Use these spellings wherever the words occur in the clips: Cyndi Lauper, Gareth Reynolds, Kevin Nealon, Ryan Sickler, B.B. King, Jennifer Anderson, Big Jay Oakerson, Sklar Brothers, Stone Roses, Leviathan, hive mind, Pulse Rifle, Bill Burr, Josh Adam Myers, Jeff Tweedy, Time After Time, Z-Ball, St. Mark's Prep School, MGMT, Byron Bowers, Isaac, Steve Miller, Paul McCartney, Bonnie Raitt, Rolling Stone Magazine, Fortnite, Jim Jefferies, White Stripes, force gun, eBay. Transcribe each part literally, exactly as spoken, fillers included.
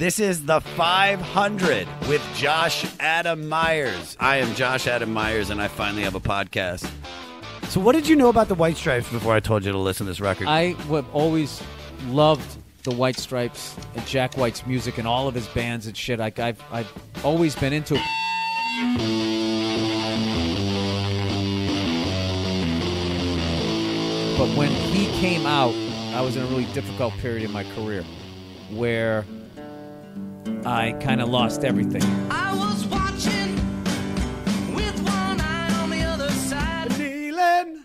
This is the five hundred with Josh Adam Myers. I am Josh Adam Myers, and I finally have a podcast. So what did you know about the White Stripes before I told you to listen to this record? I have always loved the White Stripes and Jack White's music and all of his bands and shit. I, I've, I've always been into it. But when he came out, I was in a really difficult period in my career where I kind of lost everything. I was watching with one eye on the other side. Nealon,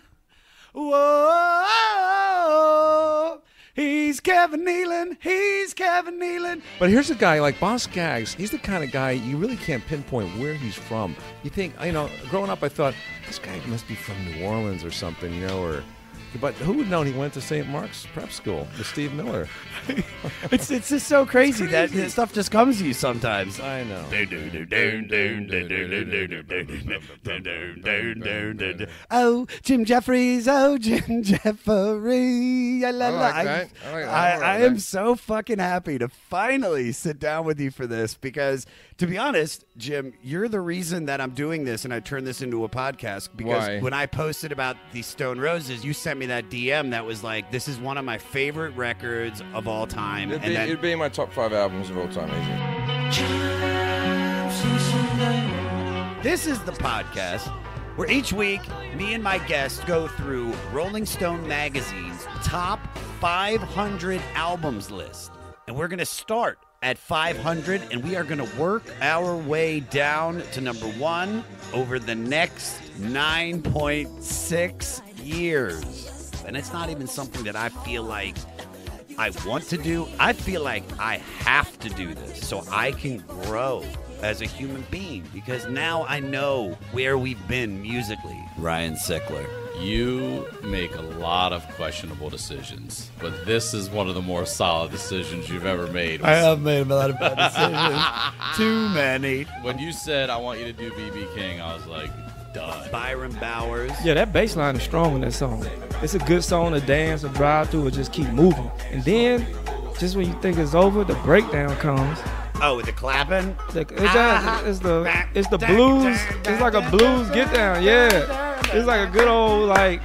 whoa, he's Kevin Nealon, he's Kevin Nealon. But here's a guy like Boss Gags. He's the kind of guy you really can't pinpoint where he's from. You think, you know, growing up I thought, this guy must be from New Orleans or something, you know, or... But who would know he went to Saint Mark's Prep School with Steve Miller? it's it's just so crazy, crazy that this stuff just comes to you sometimes. I know. Oh, Jim Jefferies. Oh, Jim Jefferies. I love like that. I, I, like that. I, I am so fucking happy to finally sit down with you for this because, to be honest, Jim, you're the reason that I'm doing this and I turned this into a podcast because Why? When I posted about the Stone Roses, you sent me that D M that was like, this is one of my favorite records of all time. It'd, and be, that it'd be in my top five albums of all time, easy. This is the podcast where each week, me and my guests go through Rolling Stone Magazine's top five hundred albums list. And we're going to start at five hundred, and we are going to work our way down to number one over the next nine point six years. And it's not even something that I feel like I want to do. I feel like I have to do this so I can grow as a human being because now I know where we've been musically. Ryan Sickler. You make a lot of questionable decisions, but this is one of the more solid decisions you've ever made. I have made a lot of bad decisions. Too many. When you said, I want you to do B B King, I was like, duh. Byron Bowers. Yeah, that bass line is strong in that song. It's a good song to dance or drive through or just keep moving. And then, just when you think it's over, the breakdown comes. Oh, with the clapping? The, it's, ah, it's the, it's the blues. It's like a blues get down, yeah. It's like a good old, like,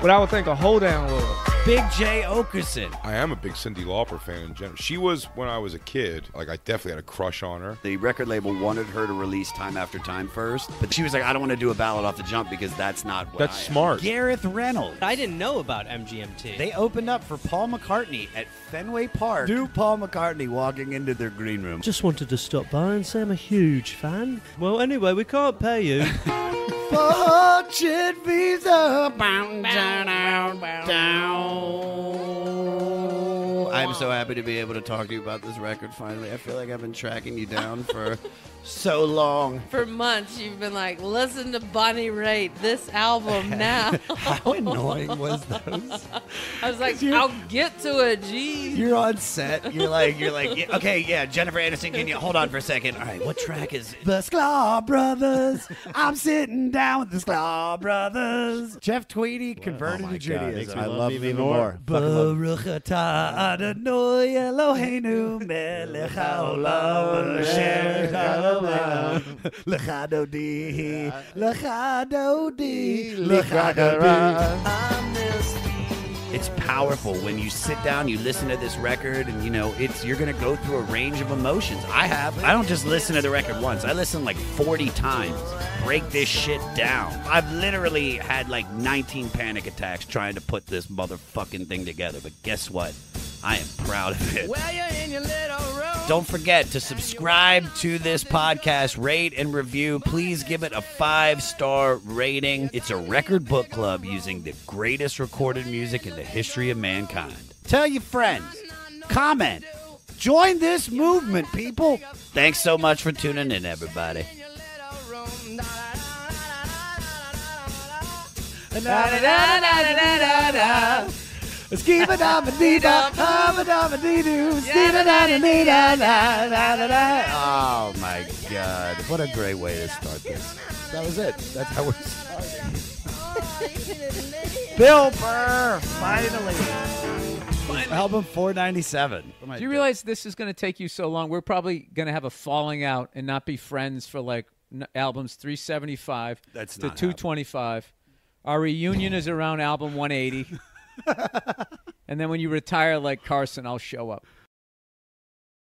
what I would think a hold down was. Big Jay Oakerson. I am a big Cyndi Lauper fan in general. She was, when I was a kid, like, I definitely had a crush on her. The record label wanted her to release Time After Time first, but she was like, I don't want to do a ballad off the jump because that's not what That's I smart. Am. Gareth Reynolds. I didn't know about M G M T. They opened up for Paul McCartney at Fenway Park. Do Paul McCartney walking into their green room. Just wanted to stop by and say I'm a huge fan. Well, anyway, we can't pay you. Fortune visa, bound down, down. I'm so happy to be able to talk to you about this record finally. I feel like I've been tracking you down for so long. For months, you've been like, listen to Bonnie Raitt, this album now. How annoying was those? I was like, I'll get to it, geez. You're on set. You're like, you're like, yeah, okay, yeah, Jennifer Anderson, can you hold on for a second? All right, what track is it? The Sklar Brothers. I'm sitting down with the Sklar Brothers. Jeff Tweedy converted oh to Judaism. I love, love him even more. It's powerful when you sit down, you listen to this record, and you know it's you're gonna go through a range of emotions. I have. I don't just listen to the record once. I listen like forty times. Break this shit down. I've literally had like nineteen panic attacks trying to put this motherfucking thing together. But guess what? I am proud of it. Well, you're in your little room. Don't forget to subscribe to this podcast, rate and review. Please give it a five-star rating. It's a record book club using the greatest recorded music in the history of mankind. Tell your friends. Comment. Join this movement, people. Thanks so much for tuning in, everybody. Skiba da ba dee da, ba da ba dee doo, skiba da da dee da da da da. Oh my God! What a great way to start this. That was it. That's how we're starting. Bill Burr, finally. album four ninety-seven. Do you realize this is going to take you so long? We're probably going to have a falling out and not be friends for like albums three seventy-five That's to two twenty-five. Happening. Our reunion is around album one eighty. And then when you retire like Carson, I'll show up.